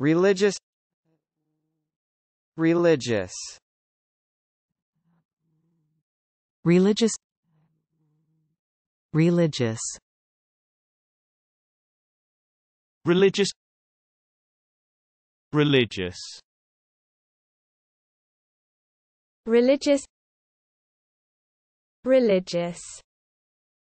Religious. Religious. Religious. Religious. Religious. Religious. Religious. Religious.